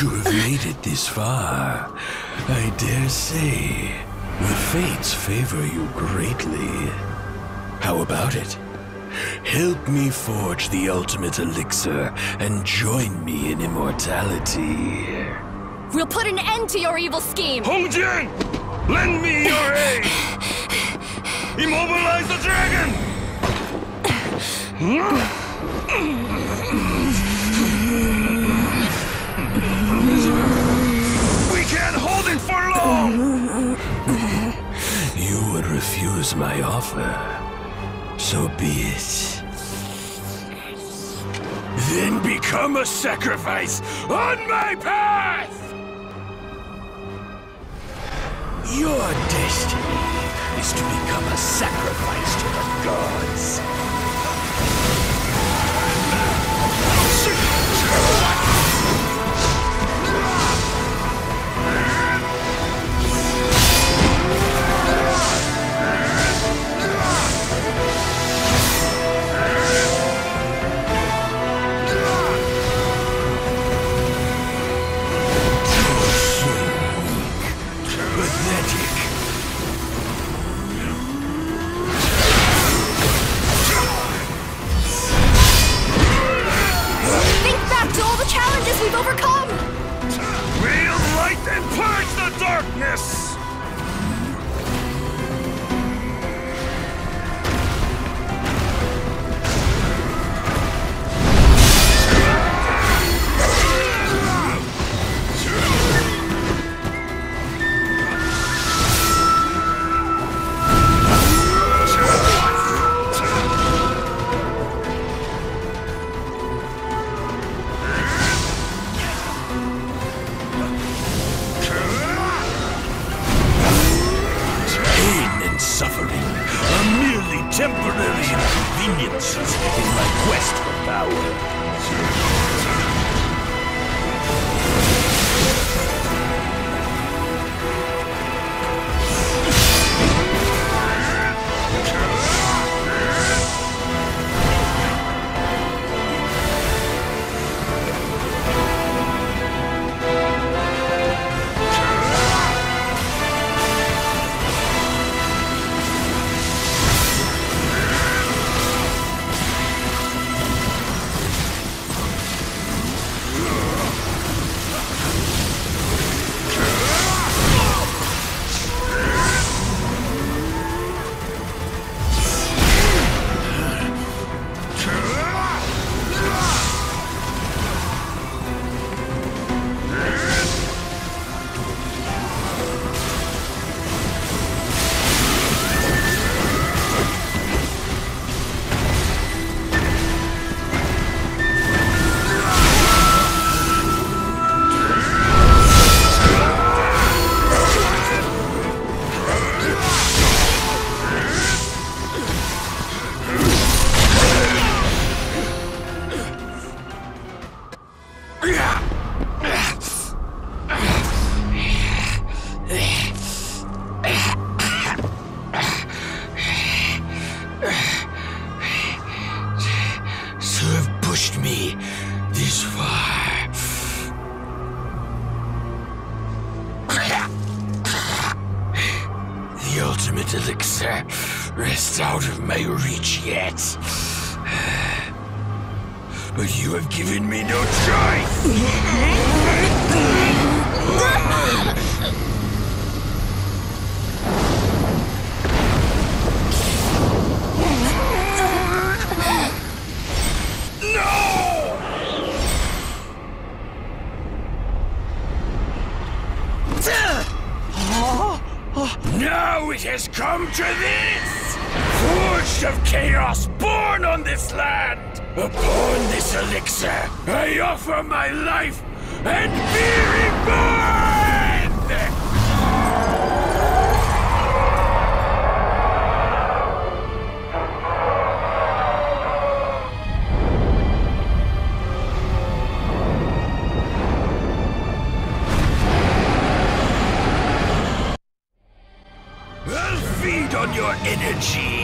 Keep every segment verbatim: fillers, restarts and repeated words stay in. To have made it this far, I dare say, the fates favor you greatly. How about it? Help me forge the ultimate elixir and join me in immortality. We'll put an end to your evil scheme! Hongjun! Lend me your aid! Immobilize the dragon! We can't hold it for long! You would refuse my offer. So be it. Then become a sacrifice on my path! Your destiny is to become a sacrifice to the gods. We've overcome! We'll light and purge the darkness! Temporary inconveniences in my quest for power. Me this far. The ultimate elixir rests out of my reach yet. But you have given me no choice! Now it has come to this! Forged of chaos, born on this land! Upon this elixir, I offer my life and be reborn! Feed on your energy!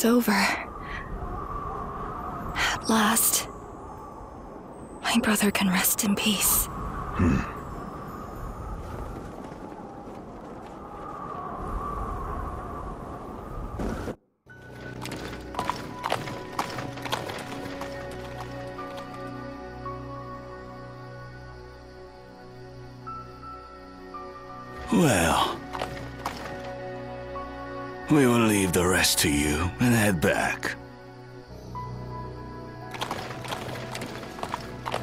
It's over. At last. My brother can rest in peace. Hmm. Well, we will leave the rest to you and head back.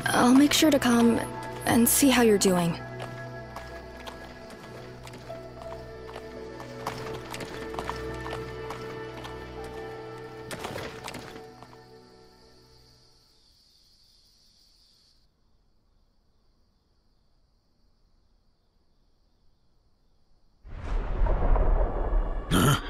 I'll make sure to come and see how you're doing. Huh?